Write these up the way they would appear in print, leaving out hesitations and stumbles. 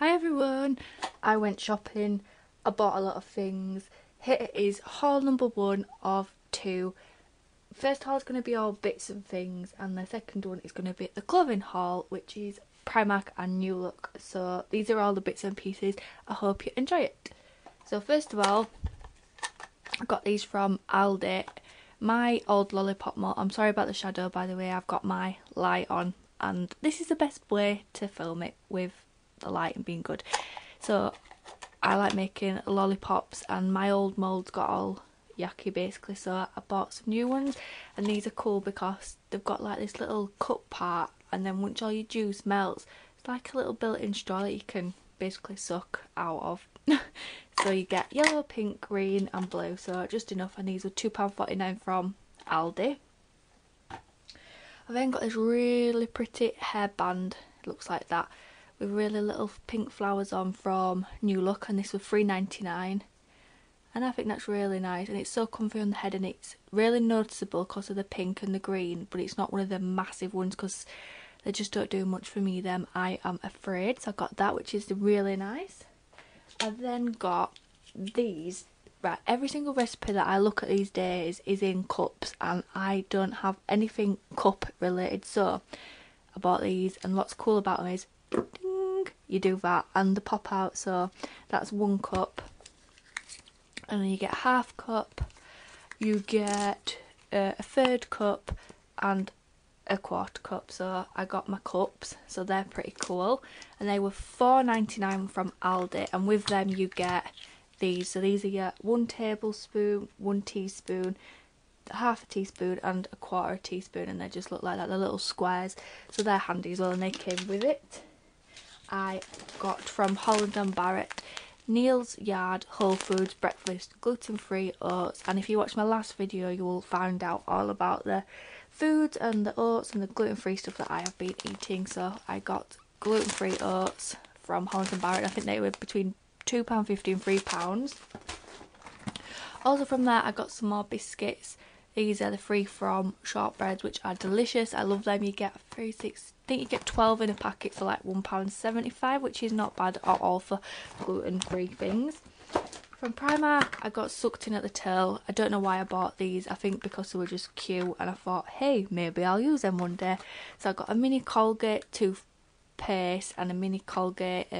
Hi everyone, I went shopping, I bought a lot of things. Here is haul number one of two. First haul is going to be all bits and things, and the second one is going to be the clothing haul, which is Primark and New Look. So these are all the bits and pieces. I hope you enjoy it. So first of all, I got these from Aldi. My old lollipop mold. I'm sorry about the shadow, by the way. I've got my light on, and this is the best way to film it with the light and being good. So I like making lollipops, and my old molds got all yucky basically, so I bought some new ones, and these are cool because they've got like this little cup part, and then once all your juice melts, it's like a little built-in straw that you can basically suck out of. So you get yellow, pink, green and blue, so just enough, and these were £2.49 from Aldi. I then got this really pretty hairband, it looks like that, with really little pink flowers on from New Look, and this was £3.99, and I think that's really nice, and it's so comfy on the head, and it's really noticeable because of the pink and the green, but it's not one of the massive ones because they just don't do much for me, them, I am afraid. So I got that, which is really nice. I then got these. Right, every single recipe that I look at these days is in cups, and I don't have anything cup related, so I bought these, and what's cool about them is ding, you do that and they pop out, so that's one cup, and then you get half cup, you get a third cup and a quarter cup. So I got my cups, so they're pretty cool, and they were £4.99 from Aldi, and with them you get these. So these are your 1 tablespoon, 1 teaspoon, half a teaspoon and a quarter teaspoon, and they just look like that, they're little squares, so they're handy as well, and they came with it. I got from Holland and Barrett, Neil's Yard, Whole Foods, breakfast, gluten-free oats, and if you watch my last video you will find out all about the foods and the oats and the gluten-free stuff that I have been eating. So I got gluten-free oats from Holland and Barrett, I think they were between £2.50 and £3. Also from there I got some more biscuits. These are the free from shortbreads, which are delicious. I love them. You get 3, 6, I think you get 12 in a packet for like £1.75, which is not bad at all for gluten-free things. From Primark, I got sucked in at the till. I don't know why I bought these. I think because they were just cute, and I thought, hey, maybe I'll use them one day. So I got a mini Colgate toothpaste and a mini Colgate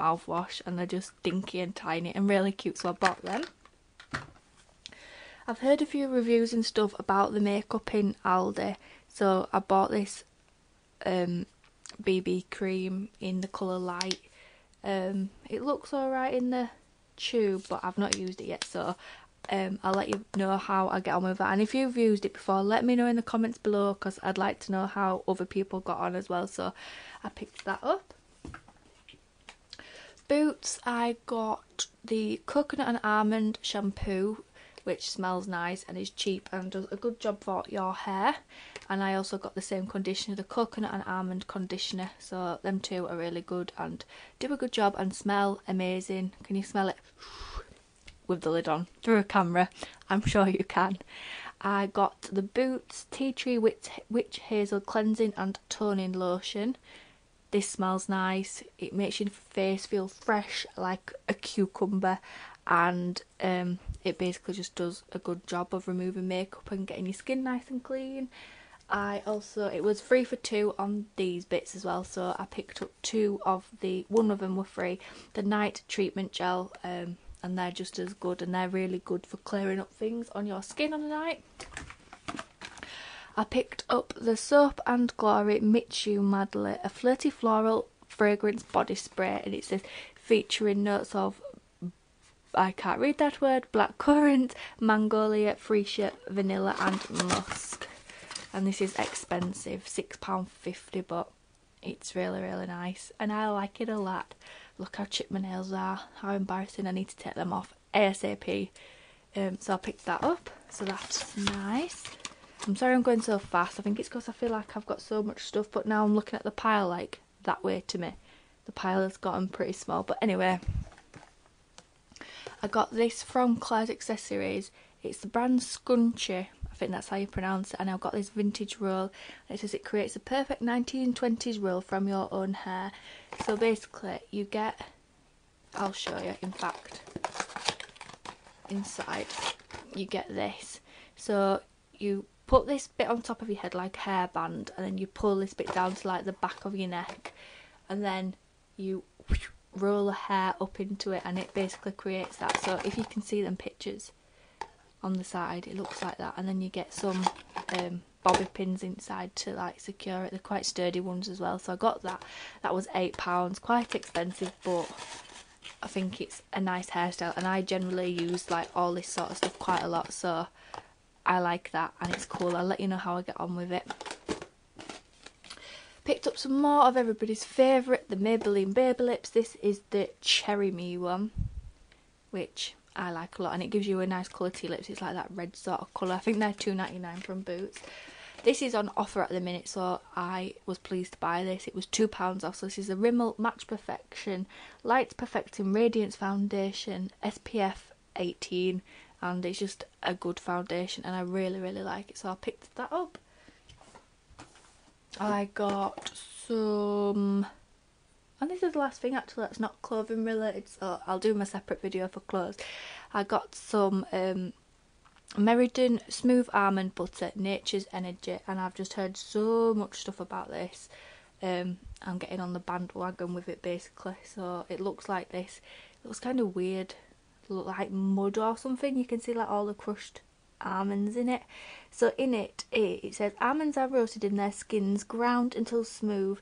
mouthwash, and they're just dinky and tiny and really cute, so I bought them. I've heard a few reviews and stuff about the makeup in Aldi, so I bought this BB cream in the colour light. It looks alright in the tube, but I've not used it yet, so I'll let you know how I get on with that. And if you've used it before, let me know in the comments below, because I'd like to know how other people got on as well, so I picked that up. Boots, I got the coconut and almond shampoo, which smells nice and is cheap and does a good job for your hair. And I also got the same conditioner, the coconut and almond conditioner. So them two are really good and do a good job and smell amazing. Can you smell it? With the lid on, through a camera, I'm sure you can. I got the Boots Tea Tree Witch Hazel Cleansing and Toning Lotion. This smells nice. It makes your face feel fresh like a cucumber, and it basically just does a good job of removing makeup and getting your skin nice and clean. I also, it was 3 for 2 on these bits as well, so I picked up one of them were free, the night treatment gel, and they're just as good, and they're really good for clearing up things on your skin on the night. I picked up the Soap and Glory Meet You Madly, a flirty floral fragrance body spray, and it says featuring notes of, I can't read that word, blackcurrant, magnolia, freesia, vanilla and musk. And this is expensive, £6.50, but it's really, really nice, and I like it a lot. Look how chipped my nails are, how embarrassing, I need to take them off ASAP. So I picked that up, so that's nice. I'm sorry I'm going so fast, I think it's because I feel like I've got so much stuff, but now I'm looking at the pile like that way to me. The pile has gotten pretty small, but anyway. I got this from Claire's Accessories. It's the brand Scunchy. I I think that's how you pronounce it. And I've got this vintage roll. It says it creates a perfect 1920s roll from your own hair. So basically you get, I'll show you in fact, inside you get this. So you put this bit on top of your head like a hairband, and then you pull this bit down to like the back of your neck, and then you roll the hair up into it, and it basically creates that. So if you can see them pictures on the side, it looks like that. And then you get some bobby pins inside to like secure it. They're quite sturdy ones as well. So I got that. That was £8, quite expensive, but I think it's a nice hairstyle, and I generally use like all this sort of stuff quite a lot, so I like that and it's cool. I'll let you know how I get on with it. Picked up some more of everybody's favourite, the Maybelline Baby Lips. This is the Cherry Me one, which I like a lot, and it gives you a nice colour tea lips. It's like that red sort of colour. I think they're £2.99 from Boots. This is on offer at the minute, so I was pleased to buy this. It was £2 off. So this is the Rimmel Match Perfection Light Perfecting Radiance Foundation SPF 18, and it's just a good foundation, and I really like it, so I picked that up. I got some, and this is the last thing actually that's not clothing related, so I'll do my separate video for clothes. I got some Meriden Smooth Almond Butter, Nature's Energy, and I've just heard so much stuff about this. I'm getting on the bandwagon with it basically. So it looks like this. It looks kind of weird, it looked like mud or something. You can see like all the crushed almonds in it. So in it, it says almonds are roasted in their skins, ground until smooth.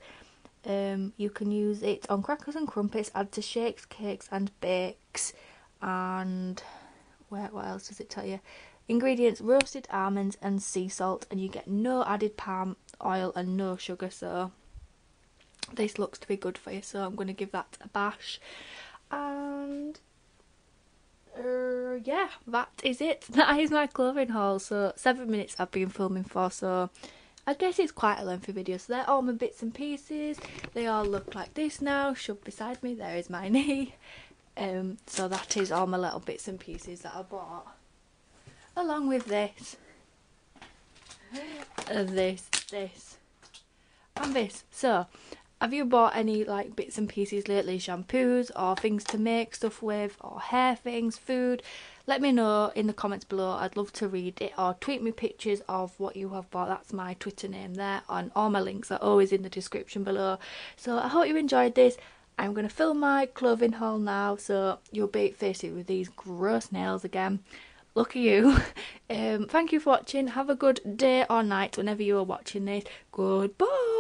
You can use it on crackers and crumpets, add to shakes, cakes and bakes. And what else does it tell you? Ingredients: roasted almonds and sea salt, and you get no added palm oil and no sugar. So this looks to be good for you, so I'm going to give that a bash. And yeah, that is it. That is my clothing haul. So 7 minutes I've been filming for, so I guess it's quite a lengthy video. So they're all my bits and pieces. They all look like this now, shoved beside me. There is my knee. So that is all my little bits and pieces that I bought, along with this and this and this. So have you bought any like bits and pieces lately, shampoos or things to make stuff with, or hair things, food? Let me know in the comments below, I'd love to read it, or tweet me pictures of what you have bought. That's my Twitter name there, and all my links are always in the description below. So I hope you enjoyed this. I'm going to film my clothing haul now, so you'll be faced with these gross nails again. Lucky you. Thank you for watching. Have a good day or night whenever you are watching this. Goodbye.